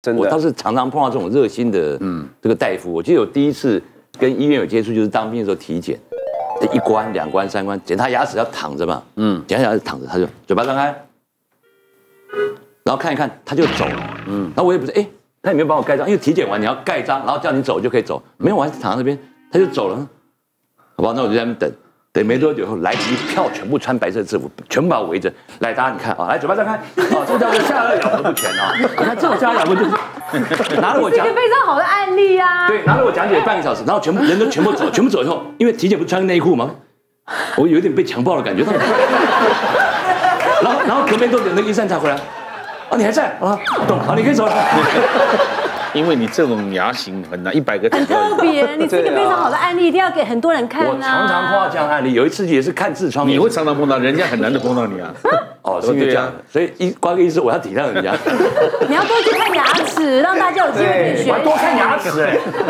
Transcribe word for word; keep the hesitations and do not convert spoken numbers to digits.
真的，我倒是常常碰到这种热心的这个大夫。我记得我第一次跟医院有接触，就是当兵的时候体检，一关、两关、三关，检查牙齿要躺着嘛，嗯，检查牙齿躺着，他就嘴巴张开，然后看一看他就走了，嗯，然后我也不是哎，他也没有帮我盖章，因为体检完你要盖章，然后叫你走就可以走，没有，我还是躺在那边，他就走了，好吧，那我就在那边等。 等没多久后，来一票全部穿白色制服，全部把我围着。来，大家你看啊，来嘴巴张开啊，这叫做下颚咬合不全啊。你看这种下颚咬合就是拿了我讲解，这个非常好的案例呀。对，拿了我讲解半个小时，然后全部人都全部走，全部走以后，因为体检不穿内裤吗？我有点被强暴的感觉。然后然后隔没多久，那个医生才回来，啊，你还在啊？懂，好，你可以走了。 因为你这种牙型很难，一百个很特别，你这个非常好的案例，一定要给很多人看啊！我常常碰到这样案例，有一次也是看痔疮，你会常常碰到，人家很难得碰到你啊。哦，是因为这样，所以一瓜哥医师，我要体谅人家。你要多去看牙齿，让大家有机会可以学。我要多看牙齿哎。